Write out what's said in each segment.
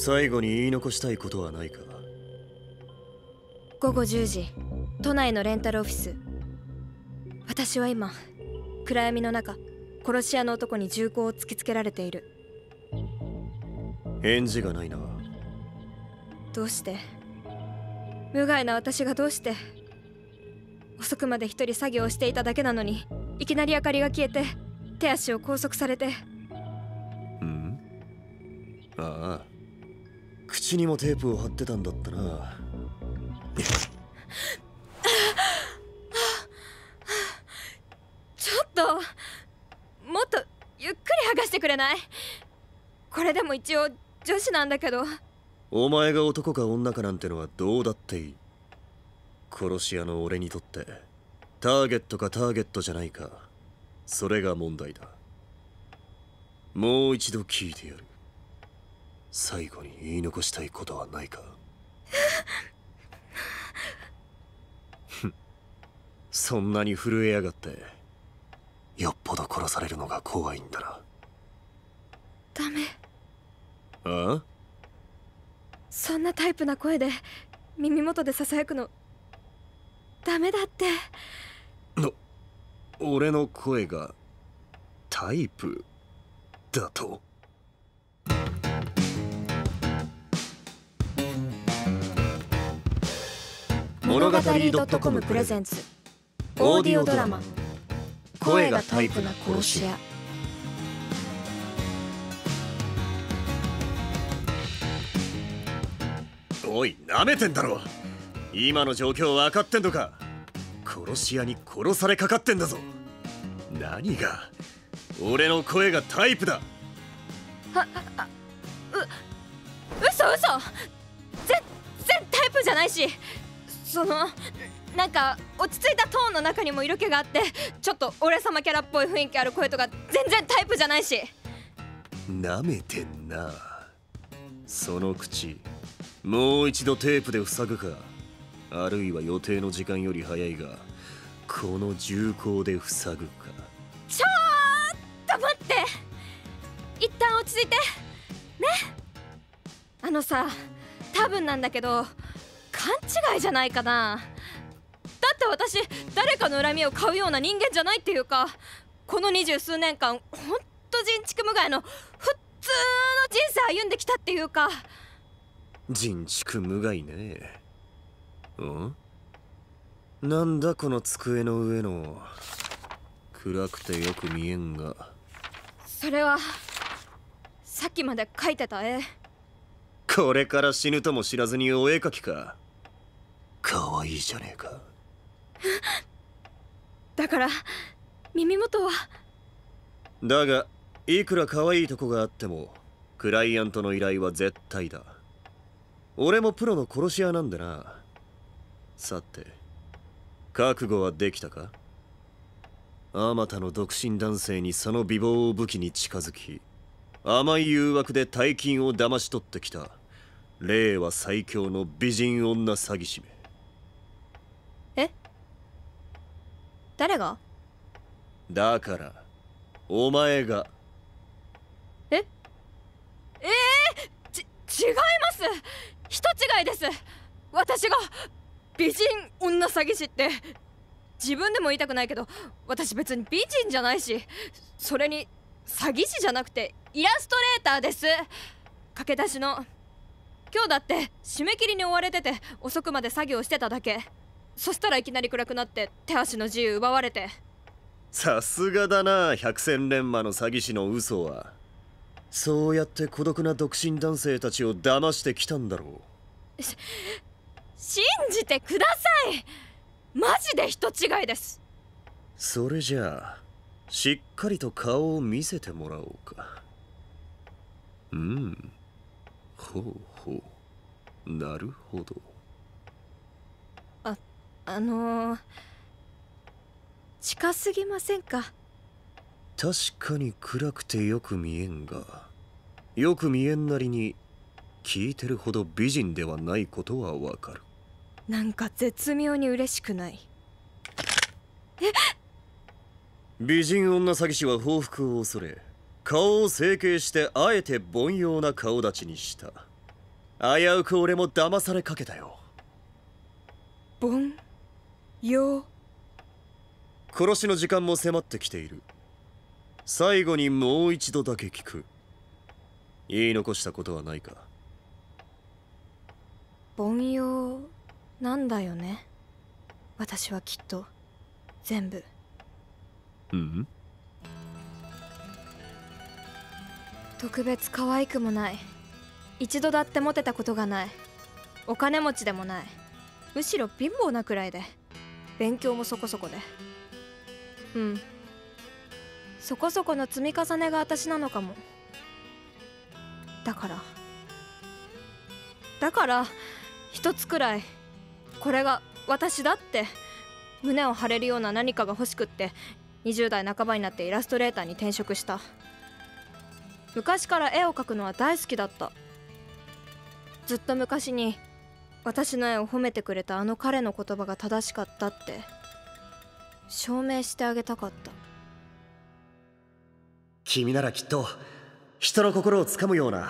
最後に言い残したいことはないか。午後10時、都内のレンタルオフィス。私は今、暗闇の中、殺し屋の男に銃口を突きつけられている。返事がないな。どうして？無害な私がどうして？遅くまで一人作業をしていただけなのに、いきなり明かりが消えて、手足を拘束されて。うん？ああ、口にもテープを貼ってたんだったな。ちょっと、もっとゆっくり剥がしてくれない？これでも一応女子なんだけど。お前が男か女かなんてのはどうだっていい。殺し屋の俺にとってターゲットかターゲットじゃないか、それが問題だ。もう一度聞いてやる。最後に言い残したいことはないか。そんなに震えやがって。よっぽど殺されるのが怖いんだな。ダメ。ああ？そんなタイプな声で耳元で囁くのダメだって。俺の声がタイプだと？物語.comプレゼンツオーディオドラマ「声がタイプな殺し屋」。おい、なめてんだろ。今の状況分かってんのか。殺し屋に殺されかかってんだぞ。何が俺の声がタイプだ。嘘。全然タイプじゃないし、そのなんか落ち着いたトーンの中にも色気があって、ちょっと俺様キャラっぽい雰囲気ある声とか全然タイプじゃないし。なめてんな。その口、もう一度テープで塞ぐか、あるいは予定の時間より早いがこの銃口で塞ぐか。ちょっと待って、一旦落ち着いてね。あのさ、多分なんだけど勘違いじゃないかな。だって私、誰かの恨みを買うような人間じゃないっていうか、この20数年間、ほんと人畜無害の普通の人生歩んできたっていうか。人畜無害ね。ん？なんだこの机の上の。暗くてよく見えんが。それはさっきまで描いてた絵。これから死ぬとも知らずにお絵描きか。かわいいじゃねえか。だから耳元は。だがいくらかわいいとこがあってもクライアントの依頼は絶対だ。俺もプロの殺し屋なんでな。さて、覚悟はできたか？あまたの独身男性にその美貌を武器に近づき、甘い誘惑で大金を騙し取ってきた令和最強の美人女詐欺師め。え？誰が？だからお前が。違います。人違いです。私が美人女詐欺師って自分でも言いたくないけど、私別に美人じゃないし、それに詐欺師じゃなくてイラストレーターです。駆け出しの。今日だって締め切りに追われてて遅くまで作業してただけ。そしたらいきなり暗くなって手足の自由奪われて。さすがだな、百戦錬磨の詐欺師の嘘は。そうやって孤独な独身男性たちを騙してきたんだろう。信じてください。マジで人違いです。それじゃあしっかりと顔を見せてもらおうか。うん、ほうほう、なるほど。近すぎませんか？確かに暗くてよく見えんが、よく見えんなりに聞いてるほど美人ではないことはわかる。なんか絶妙に嬉しくない。えっ？美人女詐欺師は報復を恐れ、顔を整形してあえて凡庸な顔立ちにした。危うく俺も騙されかけたよ。凡庸。殺しの時間も迫ってきている。最後にもう一度だけ聞く。言い残したことはないか。凡庸なんだよね。私はきっと全部。うん？特別可愛くもない。一度だってモテたことがない。お金持ちでもない。むしろ貧乏なくらいで、勉強もそこそこで。うん、そこそこの積み重ねが私なのかも。だから一つくらいこれが私だって胸を張れるような何かが欲しくって、20代半ばになってイラストレーターに転職した。昔から絵を描くのは大好きだった。ずっと昔に私の絵を褒めてくれたあの彼の言葉が正しかったって証明してあげたかった。君ならきっと人の心をつかむような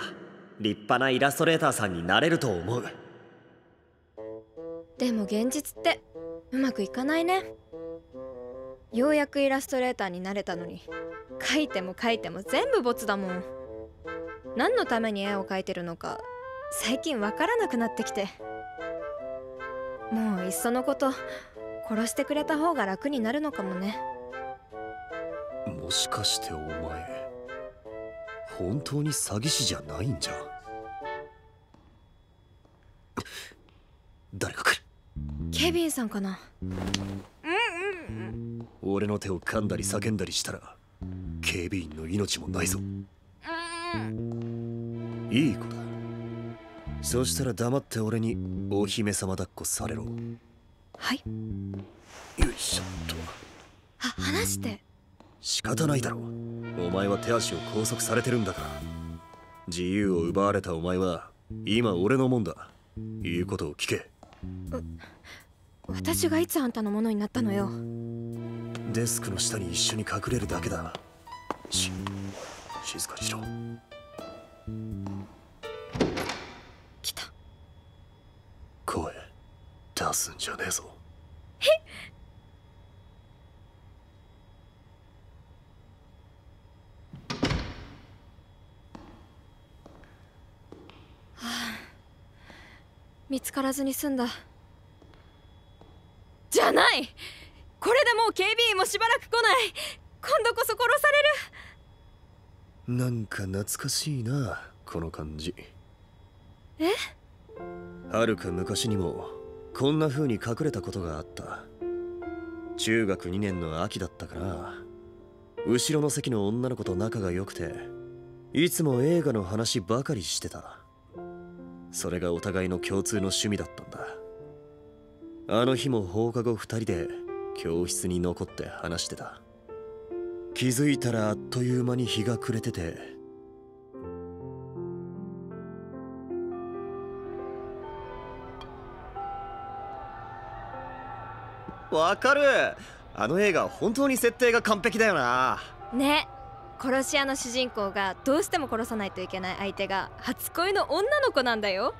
立派なイラストレーターさんになれると思う。でも現実ってうまくいかないね。ようやくイラストレーターになれたのに、描いても描いても全部ボツだもん。何のために絵を描いてるのか最近わからなくなってきて、もういっそのこと殺してくれた方が楽になるのかもね。もしかしてお前本当に詐欺師じゃないんじゃ。誰か来る。ケビンさんかな。俺の手を噛んだり叫んだりしたら警備員の命もないぞ。いい子だ。そしたら黙って俺にお姫様抱っこされろ。はい。よいしょっと。離して。仕方ないだろう。お前は手足を拘束されてるんだから。自由を奪われたお前は今俺のもんだ。言うことを聞け。私がいつあんたのものになったのよ。デスクの下に一緒に隠れるだけだ。静かにしろ。来た。声出すんじゃねえぞ。えっ。はあ、見つからずに済んだ。じゃない。これでもう警備員もしばらく来ない。今度こそ殺される。なんか懐かしいな、この感じ。え？はるか昔にもこんな風に隠れたことがあった。中学2年の秋だったかな。後ろの席の女の子と仲が良くて、いつも映画の話ばかりしてた。それがお互いの共通の趣味だったんだ。あの日も放課後2人で教室に残って話してた。気づいたらあっという間に日が暮れてて、わかる。あの映画本当に設定が完璧だよな。ね。殺し屋の主人公がどうしても殺さないといけない相手が初恋の女の子なんだよ。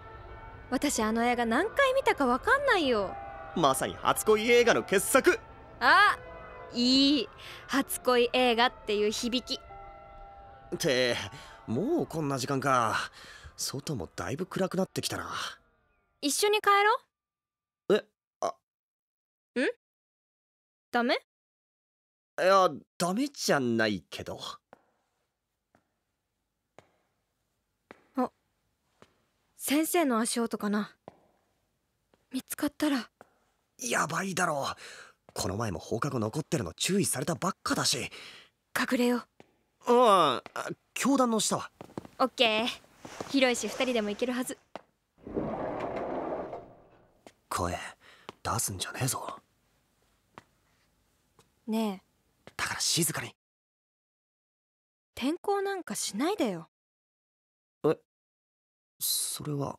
私あの映画何回見たかわかんないよ。まさに初恋映画の傑作。あ、いい。初恋映画っていう響き。ってもうこんな時間か。外もだいぶ暗くなってきたな。一緒に帰ろう。え、あ、ん？ダメ？いや、ダメじゃないけど。あ、先生の足音かな。見つかったらやばいだろう。この前も放課後残ってるの注意されたばっかだし。隠れよう。ああ、教団の下はオッケー。広いし2人でも行けるはず。声出すんじゃねえぞ。ねえ、だから静かに。転校なんかしないでよ。え、それは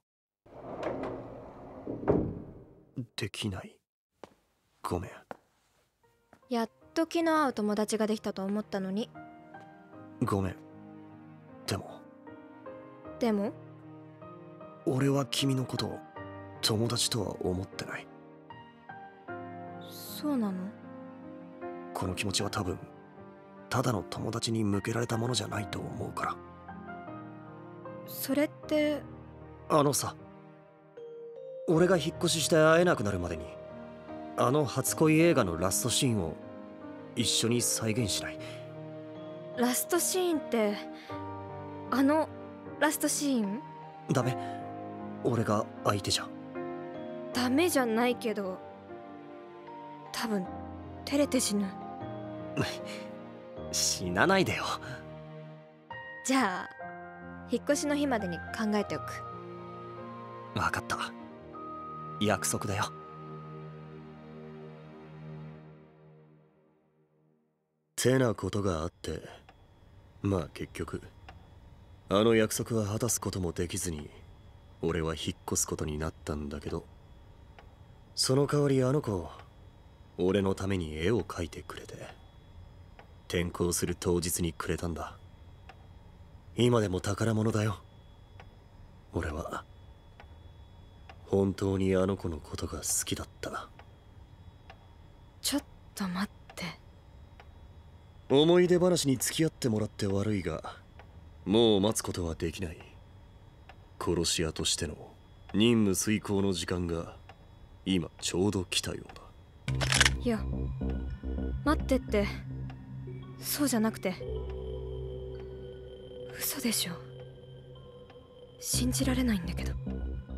できない。ごめん。やっと気の合う友達ができたと思ったのに。ごめん。でも俺は君のことを友達とは思ってない。そうなの？この気持ちは多分ただの友達に向けられたものじゃないと思うから。それって、あのさ、俺が引っ越しして会えなくなるまでにあの初恋映画のラストシーンを一緒に再現しない？ラストシーンって、あのラストシーン？ダメ、俺が相手じゃ。ダメじゃないけど多分照れて死ぬ。死なないでよ。じゃあ引っ越しの日までに考えておく。分かった、約束だよ。てなことがあって、まあ結局あの約束は果たすこともできずに俺は引っ越すことになったんだけど、その代わりあの子俺のために絵を描いてくれて、転校する当日にくれたんだ。今でも宝物だよ。俺は本当にあの子のことが好きだった。ちょっと待って。思い出話に付き合ってもらって悪いが、もう待つことはできない。殺し屋としての任務遂行の時間が今ちょうど来たようだ。いや待ってって、そうじゃなくて。嘘でしょ、信じられないんだけど。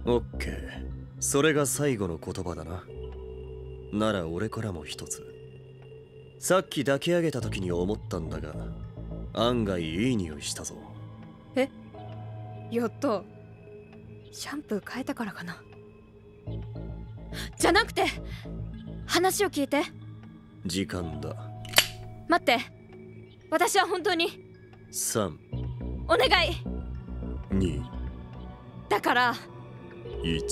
オッケー、それが最後の言葉だな。なら俺からも一つ。さっき抱き上げた時に思ったんだが、案外いい匂いしたぞ。え、やっとシャンプー変えたからかな。じゃなくて、話を聞いて。時間だ。待って、私は本当に。3、お願い。2、だから。1、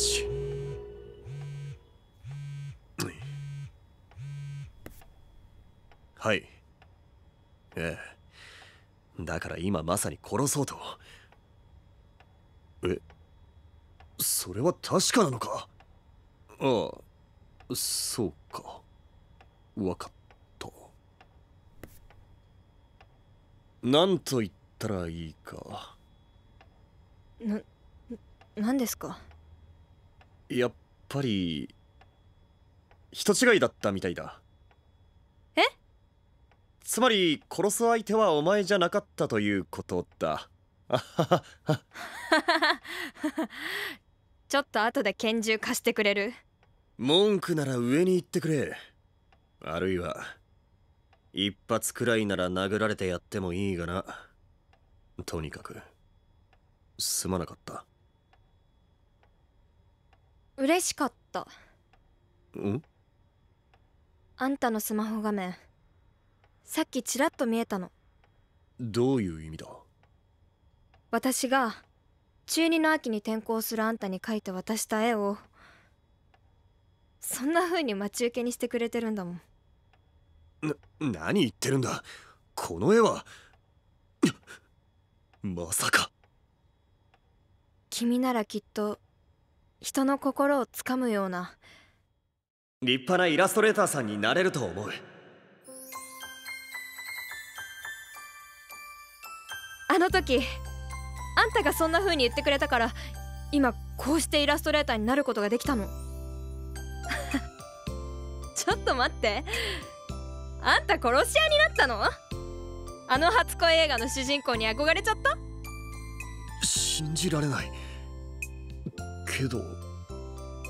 はい、ええ、だから今まさに殺そうと。え、それは確かなのか？ああ、そうか、わかった。何と言ったらいいか。何ですか？やっぱり人違いだったみたいだ。え？つまり殺す相手はお前じゃなかったということだ。あははは。ちょっと後で拳銃貸してくれる？文句なら上に言ってくれ。あるいは一発くらいなら殴られてやってもいいがな。とにかくすまなかった。嬉しかった。ん？あんたのスマホ画面、さっきちらっと見えたの。どういう意味だ？私が中2の秋に転校するあんたに描いて渡した絵をそんな風に待ち受けにしてくれてるんだもん。何言ってるんだ。この絵はまさか。君ならきっと人の心をつかむような立派なイラストレーターさんになれると思う。あの時あんたがそんな風に言ってくれたから、今こうしてイラストレーターになることができたの。ちょっと待って、あんた殺し屋になったの？あの初恋映画の主人公に憧れちゃった？信じられない。けど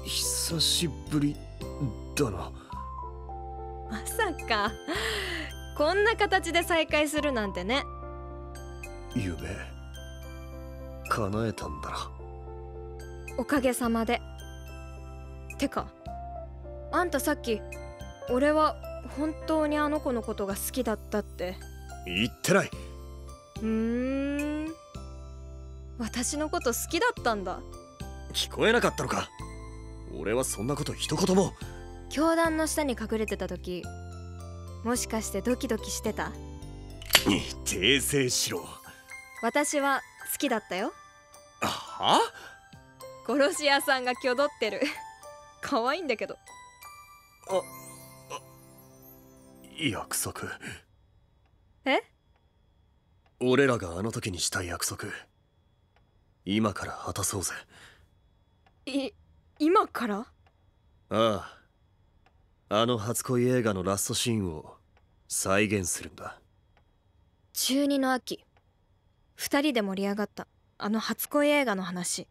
久しぶりだな。まさかこんな形で再会するなんてね。夢叶えたんだな。おかげさまで。てかあんたさっき、俺は本当にあの子のことが好きだったって言ってない？私のこと好きだったんだ。聞こえなかったのか？俺はそんなこと一言も。教団の下に隠れてた時、もしかしてドキドキしてた？訂正しろ。私は好きだったよ。はあ？殺し屋さんがきょどってる。可愛いんだけど。約束。え？俺らがあの時にした約束、今から果たそうぜ。今から？ああ、あの初恋映画のラストシーンを再現するんだ。中2の秋、2人で盛り上がったあの初恋映画の話。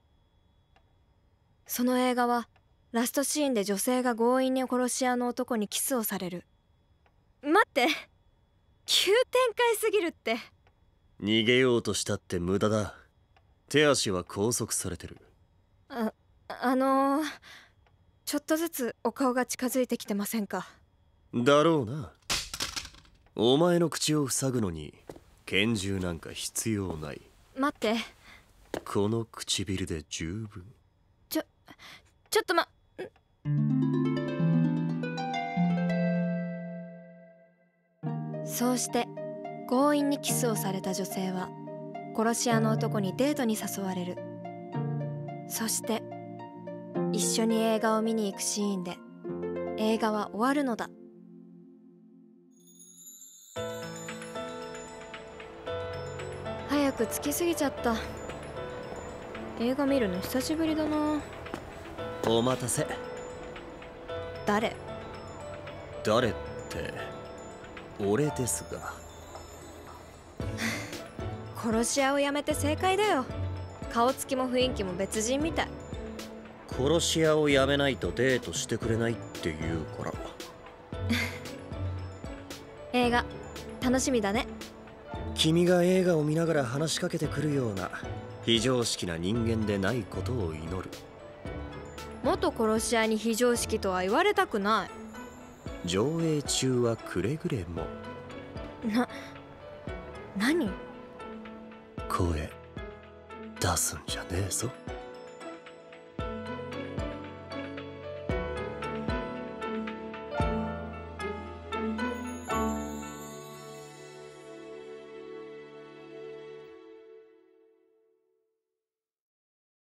その映画はラストシーンで女性が強引に殺し屋の男にキスをされる。待って、急展開すぎるって。逃げようとしたって無駄だ。手足は拘束されてる。ちょっとずつお顔が近づいてきてませんか？だろうな。お前の口を塞ぐのに拳銃なんか必要ない。待って、この唇で十分。ちょっとそうして強引にキスをされた女性は殺し屋の男にデートに誘われる。そして一緒に映画を見に行くシーンで映画は終わるのだ。早く着きすぎちゃった。映画見るの久しぶりだな。お待たせ。誰って俺ですが殺し屋をやめて正解だよ。顔つきも雰囲気も別人みたい。殺し屋をやめないとデートしてくれないって言うから映画楽しみだね。君が映画を見ながら話しかけてくるような非常識な人間でないことを祈る。元殺し屋に非常識とは言われたくない。上映中はくれぐれも。何？声出すんじゃねえぞ。